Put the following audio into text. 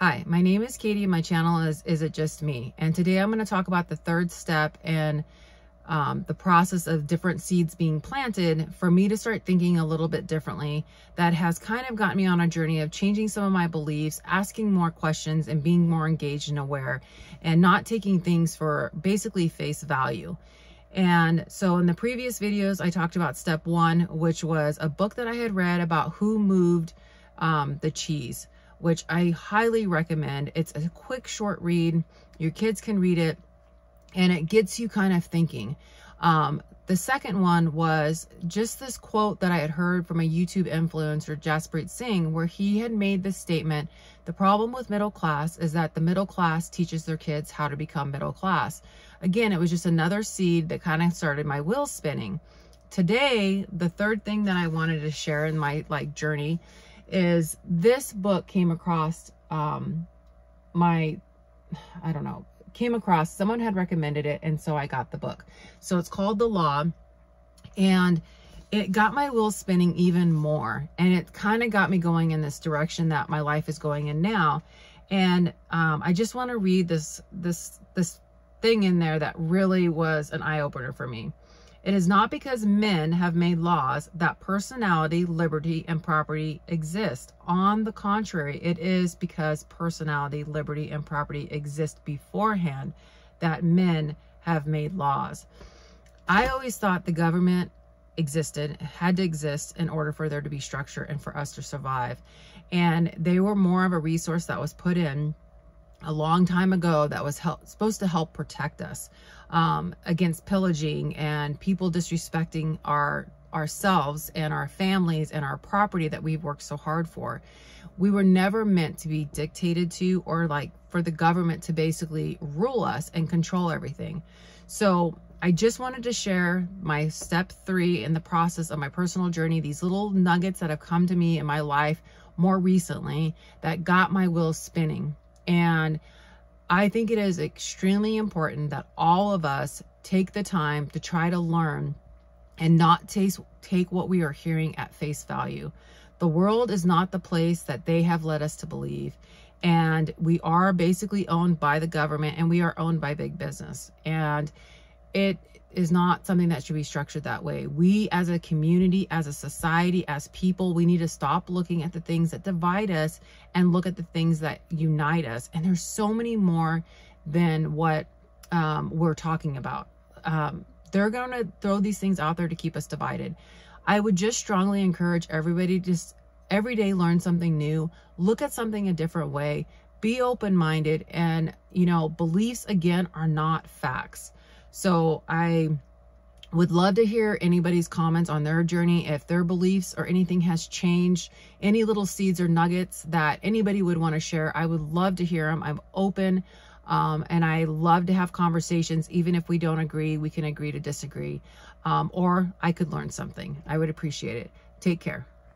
Hi, my name is Katie and my channel is It Just Me? And today I'm going to talk about the third step in the process of different seeds being planted for me to start thinking a little bit differently. That has kind of gotten me on a journey of changing some of my beliefs, asking more questions and being more engaged and aware and not taking things for basically face value. And so in the previous videos, I talked about step one, which was a book that I had read about Who Moved the Cheese, which I highly recommend. It's a quick, short read. Your kids can read it and it gets you kind of thinking. The second one was just this quote that I had heard from a YouTube influencer, Jaspreet Singh, where he had made this statement: the problem with middle class is that the middle class teaches their kids how to become middle class. Again, it was just another seed that kind of started my wheels spinning. Today, the third thing that I wanted to share in my journey is this book came across someone had recommended it, and so I got the book. So it's called The Law, and it got my wheels spinning even more, and it kind of got me going in this direction that my life is going in now. And I just want to read this thing in there that really was an eye-opener for me. It is not because men have made laws that personality, liberty, and property exist. On the contrary, it is because personality, liberty, and property exist beforehand that men have made laws. I always thought the government existed, had to exist in order for there to be structure and for us to survive. And they were more of a resource that was put in a long time ago that was supposed to help protect us against pillaging and people disrespecting ourselves and our families and our property that we've worked so hard for. We were never meant to be dictated to or like for the government to basically rule us and control everything. So I just wanted to share my step three in the process of my personal journey, these little nuggets that have come to me in my life more recently that got my wheels spinning. And I think it is extremely important that all of us take the time to try to learn and not take what we are hearing at face value. The world is not the place that they have led us to believe. And we are basically owned by the government and we are owned by big business. And it is not something that should be structured that way. We as a community, as a society, as people, we need to stop looking at the things that divide us and look at the things that unite us. And there's so many more than what we're talking about. They're going to throw these things out there to keep us divided. I would just strongly encourage everybody to just every day learn something new, look at something a different way, be open-minded, and beliefs again are not facts. So I would love to hear anybody's comments on their journey, if their beliefs or anything has changed, any little seeds or nuggets that anybody would want to share. I would love to hear them. I'm open and I love to have conversations. Even if we don't agree, we can agree to disagree or I could learn something. I would appreciate it. Take care.